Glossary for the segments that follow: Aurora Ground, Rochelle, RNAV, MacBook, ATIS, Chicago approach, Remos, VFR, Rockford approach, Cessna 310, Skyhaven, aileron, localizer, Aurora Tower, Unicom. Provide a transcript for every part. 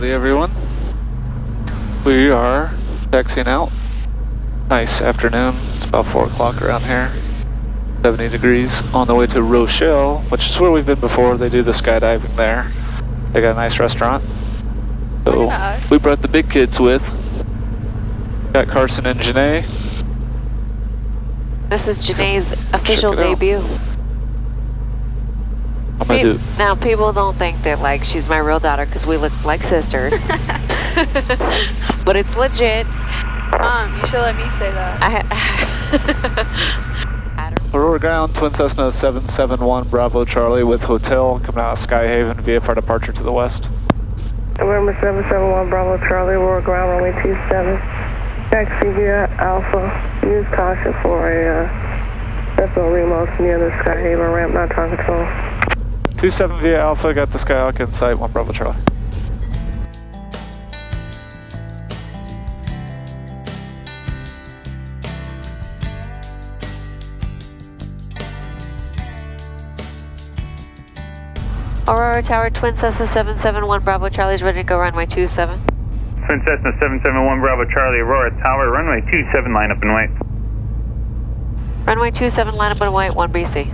Howdy everyone, we are taxiing out. Nice afternoon, it's about 4 o'clock around here, 70 degrees, on the way to Rochelle, which is where we've been before. They do the skydiving there, they got a nice restaurant, so we brought the big kids with. Got Carson and Janae. This is Janae's official debut. Now people don't think that like she's my real daughter because we look like sisters, but it's legit. Mom, you should let me say that. Aurora Ground, Twin Cessna 771 Bravo Charlie with hotel, coming out of Skyhaven, VFR departure to the west. November 771 Bravo Charlie, Aurora Ground, runway 27. Taxi via Alpha, use caution for a Cessna Remos near the Skyhaven ramp, not time control. 27 via Alpha, got the Skyhawk in sight, 1 Bravo Charlie. Aurora Tower, Twin Cessna 771 Bravo Charlie is ready to go runway 27. Twin Cessna 771 Bravo Charlie, Aurora Tower, runway 27, line up and wait. Runway 27, line up and wait, 1 BC.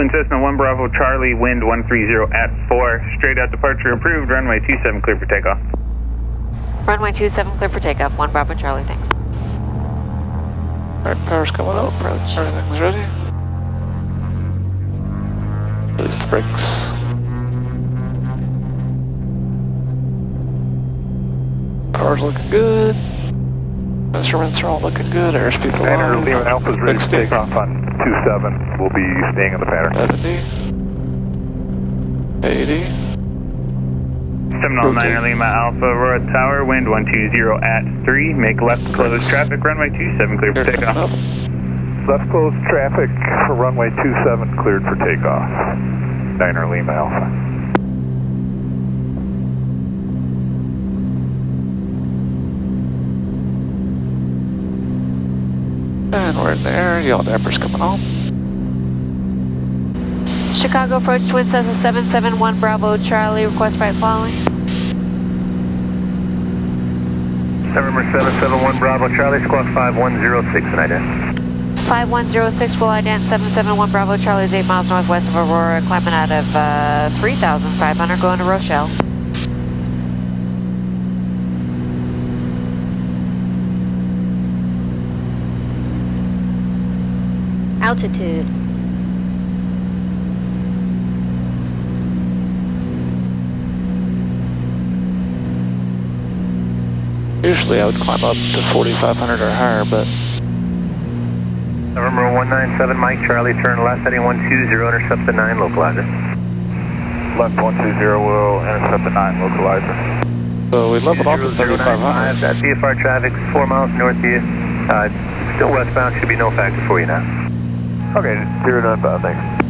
Twin Cessna 1 Bravo Charlie, wind 130 at 4, straight out departure approved, runway 27 clear for takeoff. Runway 27 clear for takeoff, 1 Bravo Charlie, thanks. Alright, power's coming up, approach. Everything's ready. Release the brakes. Power's looking good. Instruments are all looking good, airspeed's aligned. Leaving Alpha's ready to take off on 27. We'll be staying in the pattern. 70. 80. 709 Lima Alpha, Aurora Tower, wind 120 at 3. Make left close traffic, runway 27 cleared for takeoff. Left close traffic for runway 27 cleared for takeoff. Niner Lima Alpha. And we're in the air, y'all dappers coming on. Chicago approach, Twin Cessna 771 Bravo Charlie, request right following. 771 Bravo Charlie, squawk 5106 and ident. 5106 will ident, 771 Bravo Charlie is 8 miles northwest of Aurora, climbing out of 3,500, going to Rochelle. Altitude. Usually I would climb up to 4,500 or higher, but... November 197 Mike Charlie, turn left heading 120, intercept the 9 localizer. Left 120 will intercept the 9 localizer. So we leveled off at 3,500. That VFR traffic 4 miles north of you. Still westbound, should be no factor for you now. Okay, 095, thanks.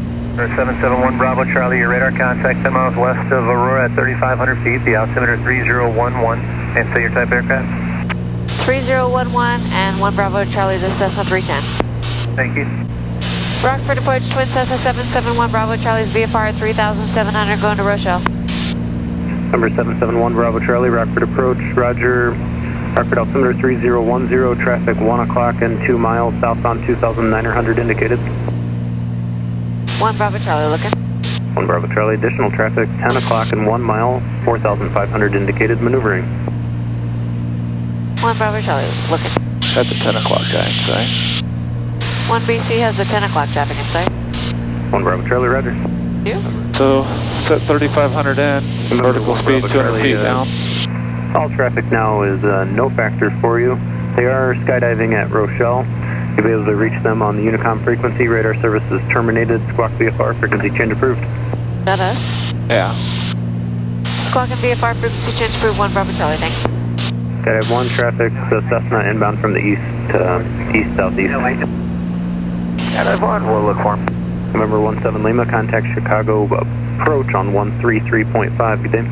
771 Bravo Charlie, your radar contact 10 miles west of Aurora at 3,500 feet, the altimeter 3011, and say your type aircraft. 3011 and 1 Bravo Charlie's a Cessna 310. Thank you. Rockford approach, Twin Cessna 771 Bravo Charlie's VFR at 3,700, going to Rochelle. Number 771 Bravo Charlie, Rockford approach, roger. Rockford altimeter 3010, traffic 1 o'clock and 2 miles southbound 2,900 indicated. 1 Bravo Charlie looking. 1 Bravo Charlie, additional traffic 10 o'clock and 1 mile, 4,500 indicated, maneuvering. 1 Bravo Charlie looking. At the 10 o'clock guy in sight. 1 BC has the 10 o'clock traffic in sight. 1 Bravo Charlie, roger. You? So set 3,500 in, vertical speed 200 feet down. All traffic now is no factor for you. They are skydiving at Rochelle. You'll be able to reach them on the Unicom frequency. Radar service is terminated. Squawk VFR frequency change approved. Is that us? Yeah. Squawk and VFR frequency change approved. 1 Bravo Charlie, thanks. Got one traffic, so Cessna inbound from the east, east-southeast. Got one, we'll look for him. November 17 Lima, contact Chicago approach on 133.5, good day.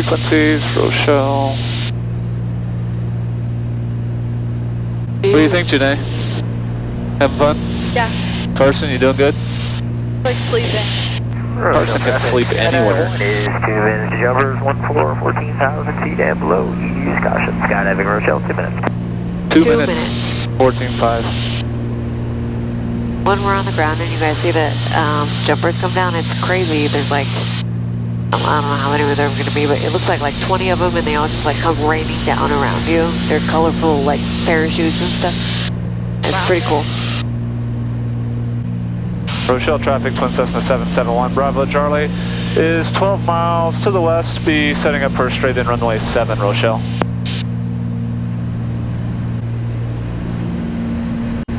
Frequencies, Rochelle. What do you think, Janae? Having fun? Yeah. Carson, you doing good? Like sleeping. Carson can sleep anywhere. Is 2 minutes, jumpers, 1-4, 14,000 feet and below. Use caution. Skydiving, Rochelle, 2 minutes. 2 minutes. 14.5. When we're on the ground and you guys see the jumpers come down, it's crazy. There's like, I don't know how many of them are going to be, but it looks like 20 of them, and they all just like come raining down around you. They're colorful, like parachutes and stuff. It's wow. Pretty cool. Rochelle traffic, Twin Cessna 771 Bravo Charlie is 12 miles to the west. Be setting up for straight in runway 7, Rochelle.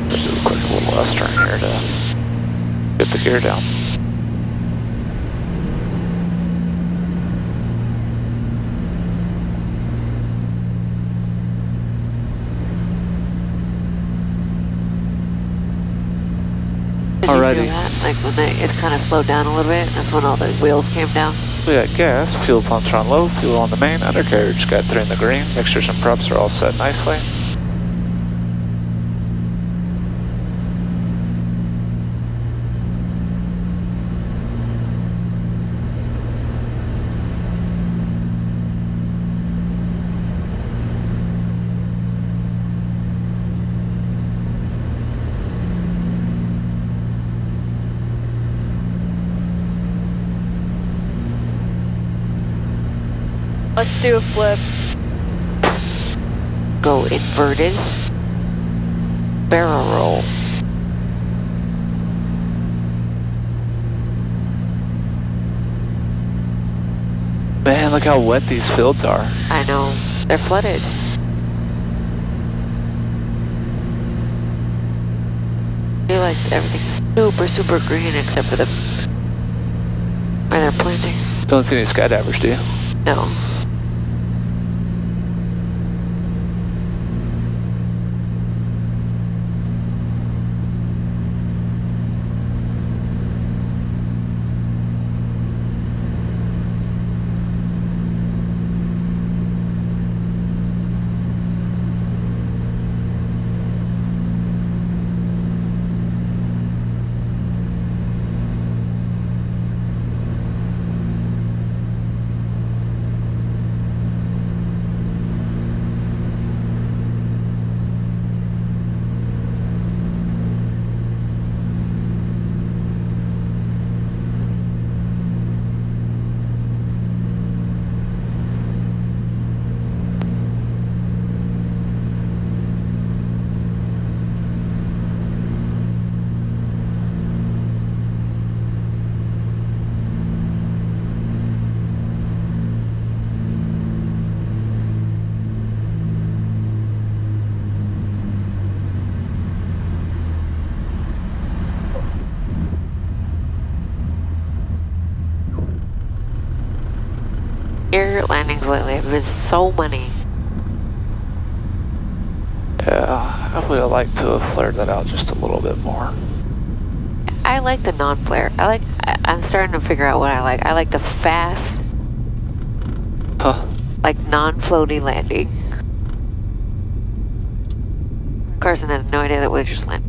Let's do a quick little western here to get the gear down. Alrighty. Like when it's kind of slowed down a little bit, that's when all the wheels came down. We got gas, fuel pumps are on low, fuel on the main, undercarriage got 3 in the green, mixtures and props are all set nicely. Let's do a flip. Go inverted. Barrel roll. Man, look how wet these fields are. I know. They're flooded. I feel like everything's super, super green except for where they're planting. Don't see any skydivers, do you? No. Air landings lately have been so many. Yeah, I would have liked to have flared that out just a little bit more. I like the non-flare. I'm starting to figure out what I like. I like the fast, like non-floaty landing. Carson has no idea that we just landed.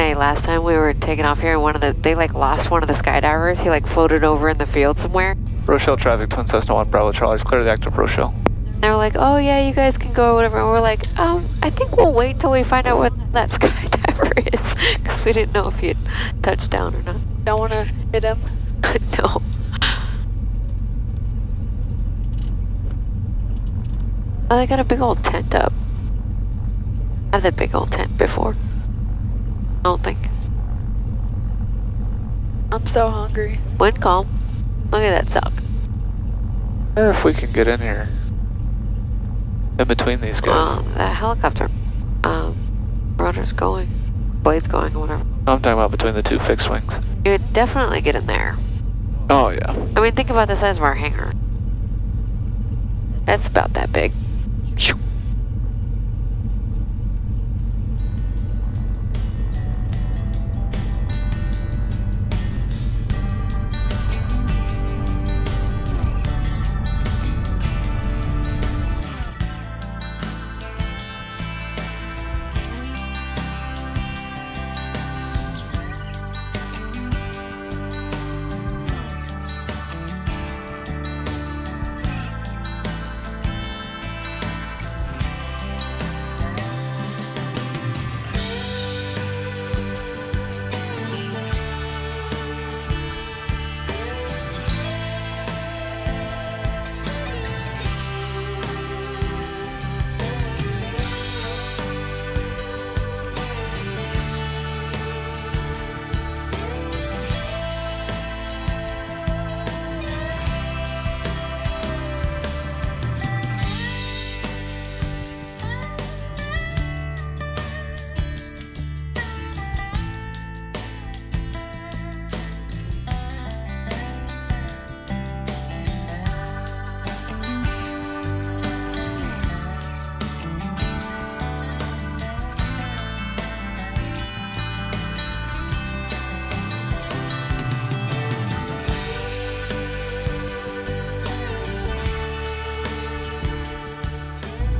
Last time we were taking off here, they like lost one of the skydivers. He like floated over in the field somewhere. Rochelle traffic, Twin Cessna 1 Bravo Charlie's clear the active Rochelle. They were like, oh yeah, you guys can go or whatever. And we're like, I think we'll wait till we find out where that skydiver is, because we didn't know if he had touched down or not. Don't want to hit him. No. Oh, they got a big old tent up. I've had that big old tent before. I don't think. I'm so hungry. Wind calm. Look at that suck. I wonder if we can get in here. In between these guys. The helicopter rotor's going. Blade's going, whatever. I'm talking about between the two fixed wings. You'd definitely get in there. Oh yeah. I mean, think about the size of our hangar. That's about that big.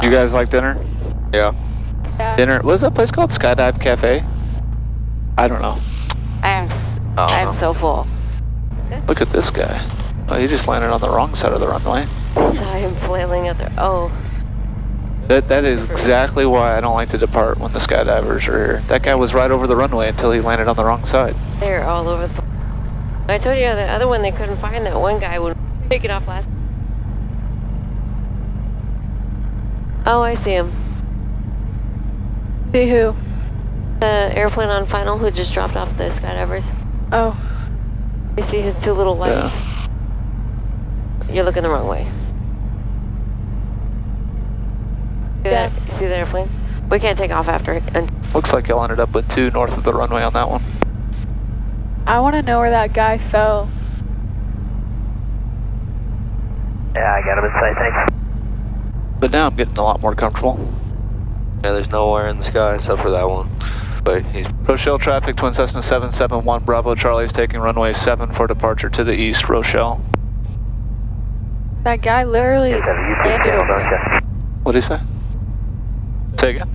You guys like dinner? Yeah. Dinner. What is that place called? Skydive Cafe? I don't know. I am so full. Look at this guy. Oh, he just landed on the wrong side of the runway. I saw him flailing at the. Oh. That is exactly why I don't like to depart when the skydivers are here. That guy was right over the runway until he landed on the wrong side. They're all over the. I told you that other one they couldn't find. That one guy would pick it off last. Oh, I see him. See who? The airplane on final who just dropped off the skydivers. Oh. You see his two little lights? Yeah. You're looking the wrong way. Yeah. You see the airplane? We can't take off after it. Looks like y'all ended up with two north of the runway on that one. I want to know where that guy fell. Yeah, I got him in sight, thanks. But now I'm getting a lot more comfortable. Yeah, there's nowhere in the sky except for that one. But he's Rochelle traffic, Twin Cessna 771 Bravo Charlie is taking runway 7 for departure to the east, Rochelle. That guy literally landed over. What did he say? Say again?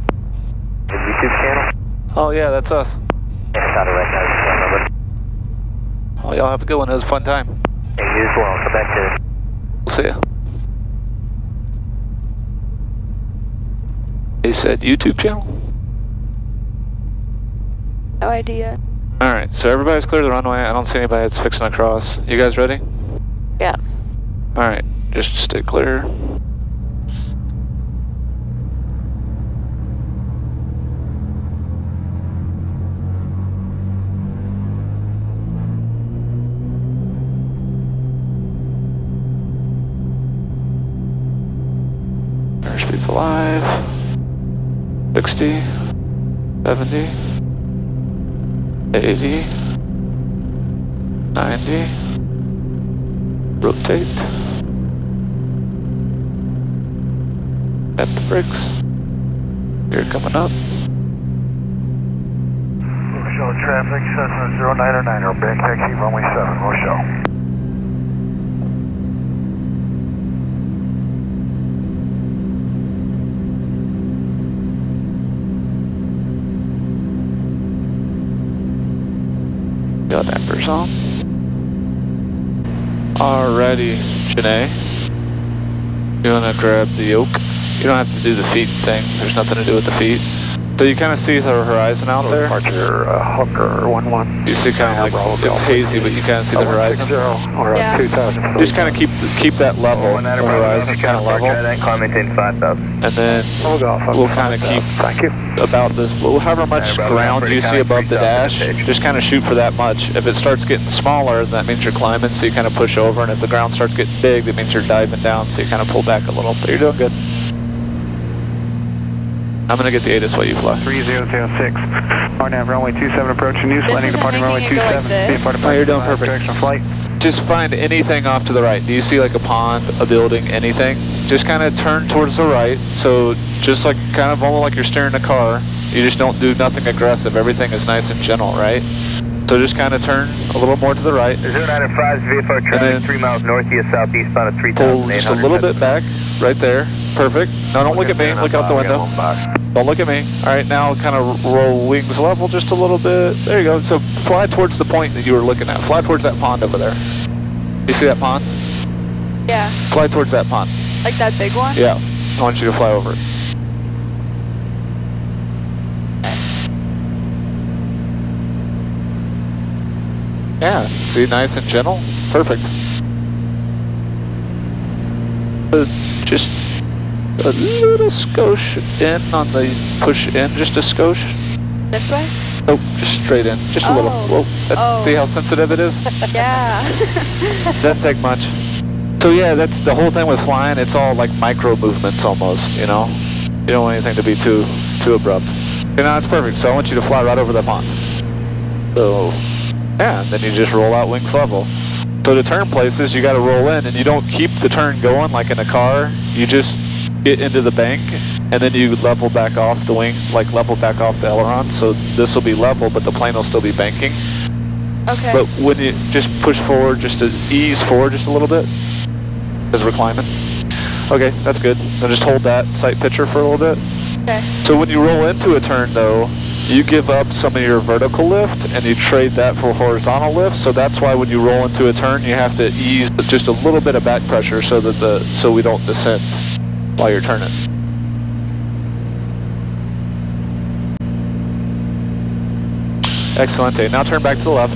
His YouTube channel? Oh yeah, that's us. Oh, y'all have a good one. It was a fun time. Hey, you as well. Come back to it. We'll see ya. He said YouTube channel? No idea. Alright, so everybody's clear the runway. I don't see anybody that's fixing across. You guys ready? Yeah. Alright, just stay clear. Airspeed's alive. 60, 70, 80, 90, rotate, tap the brakes, you're coming up. Rochelle traffic, Cessna 090, or back taxi runway 7, Rochelle. Got dampers on. Alrighty, Janae. You wanna grab the yoke? You don't have to do the feet thing. There's nothing to do with the feet. So you kind of see the horizon out there. Departure Hooker 11. You see kind of like it's hazy, but you kind of see the horizon. Or yeah. 2000. Just kind of keep that level. Oh, that horizon kind of level. And then we'll kind of keep about this. However much ground you see above the dash, just kind of shoot for that much. If it starts getting smaller, that means you're climbing, so you kind of push over. And if the ground starts getting big, that means you're diving down, so you kind of pull back a little. But you're doing good. I'm going to get the ATIS while you fly. 3006. RNAV runway 27 approach and news landing departing runway 27. Be a part of direction of flight. Just find anything off to the right. Do you see like a pond, a building, anything? Just kind of turn towards the right. So just like kind of almost like you're steering a car. You just don't do nothing aggressive. Everything is nice and gentle, right? So just kind of turn a little more to the right. 09 and Fries, VFR traffic 3 miles northeast southeastbound at 3,800. Pull just a little bit back, right there. Perfect. Now don't look at me, look out the window. Don't look at me. All right, now kind of roll wings level just a little bit. There you go. So fly towards the point that you were looking at. Fly towards that pond over there. You see that pond? Yeah. Fly towards that pond. Like that big one? Yeah. I want you to fly over it. Yeah, see, nice and gentle. Perfect. Just a little skosh in on the push in, just a skosh. This way? Nope, oh, just straight in, just a little. Whoa, see how sensitive it is? Yeah. Doesn't take much. So yeah, that's the whole thing with flying. It's all like micro movements almost, you know? You don't want anything to be too abrupt. Okay, now it's perfect, so I want you to fly right over the pond. So... yeah, and then you just roll out wings level. So to turn places, you gotta roll in, and you don't keep the turn going like in a car. You just get into the bank, and then you level back off the wing, like level back off the aileron, so this will be level, but the plane will still be banking. Okay. But when you just push forward, just to ease forward just a little bit, as we're climbing. Okay, that's good. Now just hold that sight picture for a little bit. Okay. So when you roll into a turn, though, you give up some of your vertical lift and you trade that for horizontal lift. So that's why when you roll into a turn, you have to ease just a little bit of back pressure so that we don't descend while you're turning. Excelente. Now turn back to the left.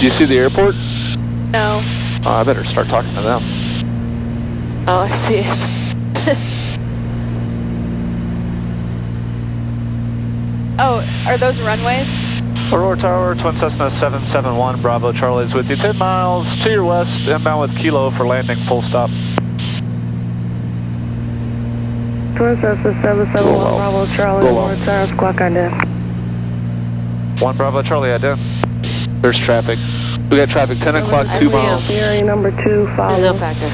Do you see the airport? No. I better start talking to them. Oh, I see it. Oh, are those runways? Aurora Tower, Twin Cessna 771, Bravo Charlie's with you. 10 miles to your west, inbound with Kilo for landing, full stop. Twin Cessna 771, Bravo Charlie, Aurora Tower, squawk ident. 1 Bravo Charlie, ident. There's traffic. We got traffic, 10 o'clock, 2 miles. Area number 2, follow. There's no factor.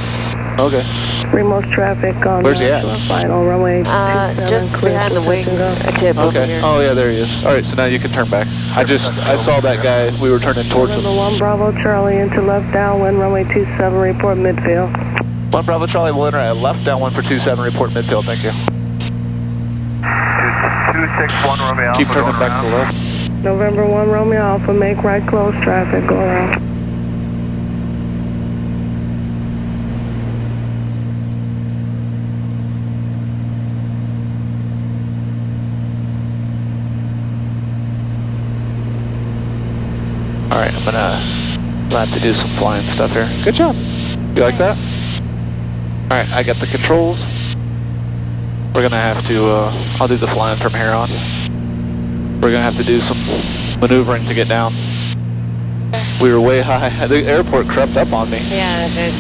Okay. Remorse traffic on where's he at? Final runway. Just behind the wing tip over here. Oh yeah, there he is. All right, so now you can turn back. I saw that guy. We were turning towards him. 1 Bravo Charlie into left downwind runway 27. Report midfield. 1 Bravo Charlie will enter at left downwind for 27. Report midfield. Thank you. 261 Romeo Alpha. Keep turning back to the left. November 1 Romeo Alpha. Make right close traffic. Go around. Alright, I'm gonna have to do some flying stuff here. Good job. You like that? Alright, I got the controls. We're gonna have to, I'll do the flying from here on. We're gonna have to do some maneuvering to get down. We were way high. The airport crept up on me. Yeah, it did.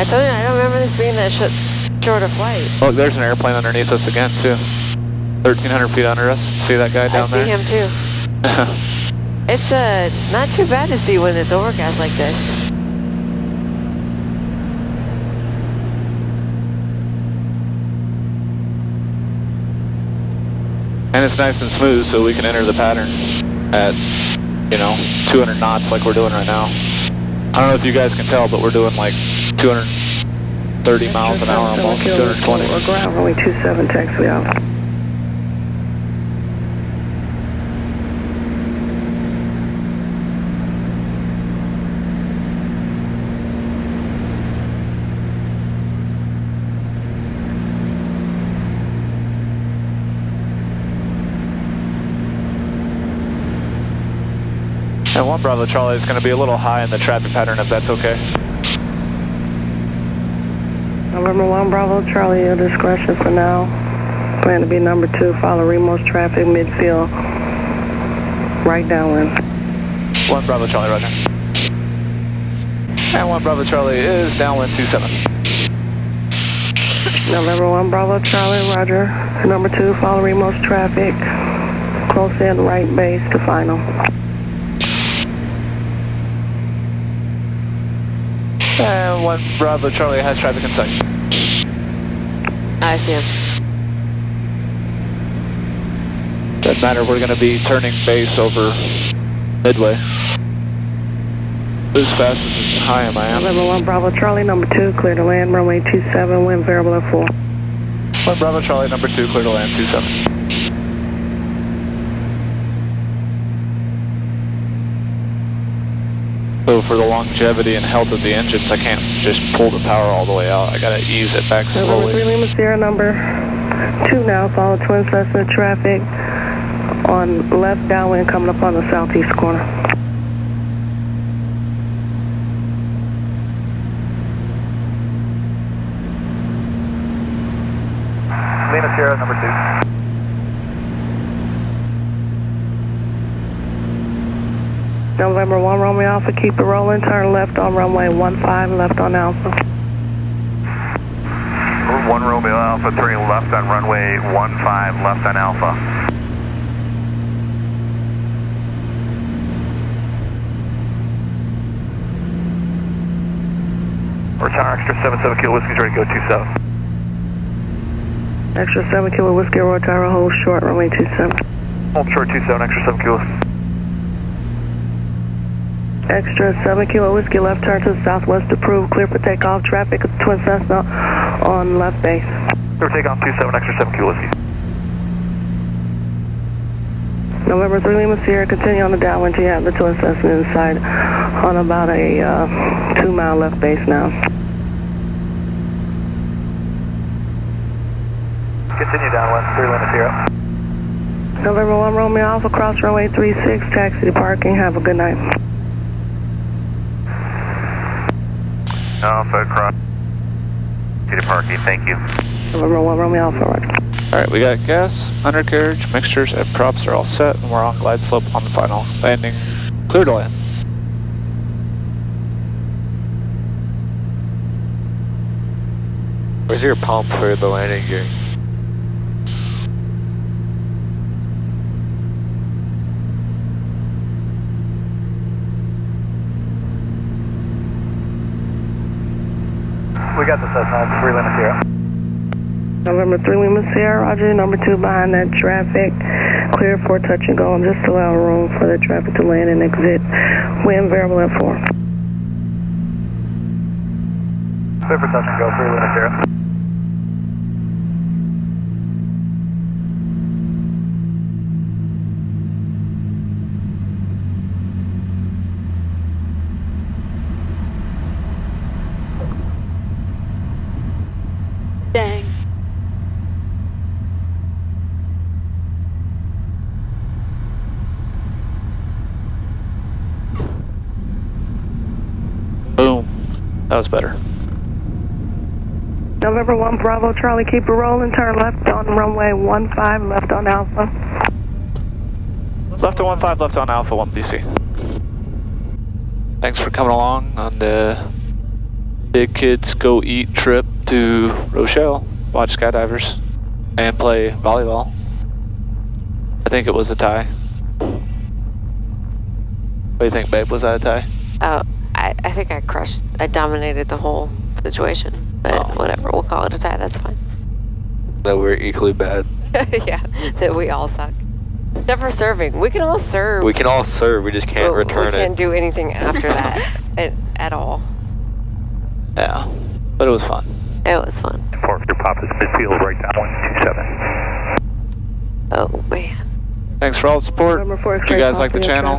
I told you, I don't remember this being that short of flight. Look, there's an airplane underneath us again, too. 1,300 feet under us. See that guy down there? I see him, too. It's not too bad to see when it's overcast like this. And it's nice and smooth, so we can enter the pattern at, you know, 200 knots like we're doing right now. I don't know if you guys can tell, but we're doing like 230 miles an hour almost, 220. We're ground runway 27, taxi we out. And 1 Bravo Charlie is going to be a little high in the traffic pattern, if that's okay. November 1 Bravo Charlie, your discretion for now. Plan to be number 2, follow Remos traffic, midfield, right downwind. 1 Bravo Charlie, roger. And 1 Bravo Charlie is downwind 27. November 1, Bravo Charlie, roger. Number 2, follow Remo's traffic. Close in right base to final. And 1, Bravo Charlie has traffic in sight. I see him. Doesn't matter, we're going to be turning base over midway. As fast as high am I am. Number 1, Bravo Charlie, number 2, clear to land, runway 27, wind variable at 4. 1, Bravo Charlie, number 2, clear to land, 27. So for the longevity and health of the engines, I can't just pull the power all the way out. I gotta ease it back slowly. November 3, Lima Sierra, number 2 now, follow twin Cessna traffic on left downwind coming up on the southeast corner. Lima Sierra, number 2. November 1, Romeo Alpha, keep it rolling, turn left on runway 15, left on Alpha. 1 Romeo Alpha 3, left on runway 15, left on Alpha. Retire extra 7 kilo whiskey's ready to go 27. Extra 7 kilo whiskey, retire, hold short, runway 27. Hold short 27, extra 7 kilo. Extra 7 kilo whiskey, left turn to the southwest, approved, clear for takeoff, traffic with twin Cessna on left base. Clear for takeoff, 27, extra 7 kilo whiskey. November 3, Lima Sierra, continue on the downwind till you have the twin Cessna inside on about a 2 mile left base now. Continue downwind, 3 Lima Sierra. November 1, Romeo Alpha, cross runway 36, taxi to parking, have a good night. Alpha, cross to the parking, thank you. Romeo, Romeo, Alpha, right. Alright, we got gas, undercarriage, mixtures, and props are all set, and we're on glide slope on the final landing. Clear to land. Where's your pump for the landing gear? We got the Cessna 3 Lima Sierra. November 3 Lima Sierra, roger. Number 2 behind that traffic. Clear for touch and go. Just allow room for the traffic to land and exit. Wind variable at 4. Clear for touch and go, 3 Lima Sierra. That was better. November 1, Bravo Charlie, keep it rolling, turn left on runway 15, left on Alpha. Left on 15, left on Alpha, 1BC. Thanks for coming along on the Big Kids Go Eat trip to Rochelle, watch skydivers, and play volleyball. I think it was a tie. What do you think, babe? Was that a tie? Oh. I think I dominated the whole situation, but whatever, we'll call it a tie, that's fine. That we're equally bad. Yeah, that we all suck. Except for serving, we can all serve. We can all serve, we just can't return it. We can't do anything after that, at all. Yeah, but it was fun. It was fun. Park your pop is midfield right now, 127. Oh man. Thanks for all the support. If you guys like the channel,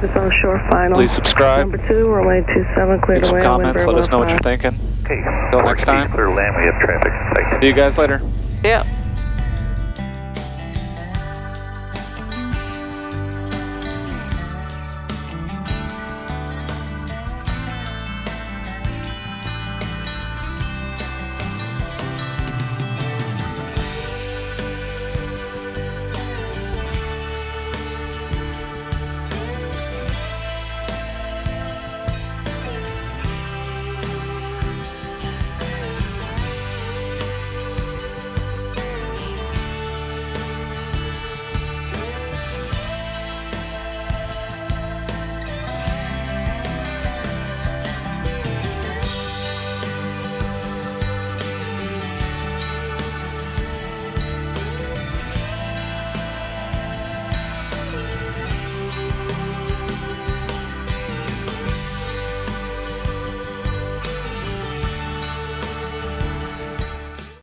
please subscribe. Number 2, runway 27, clear to land. Make some comments, let us know what you're thinking. Okay. Until next time. Clear to land, we have traffic. See you guys later. Yeah.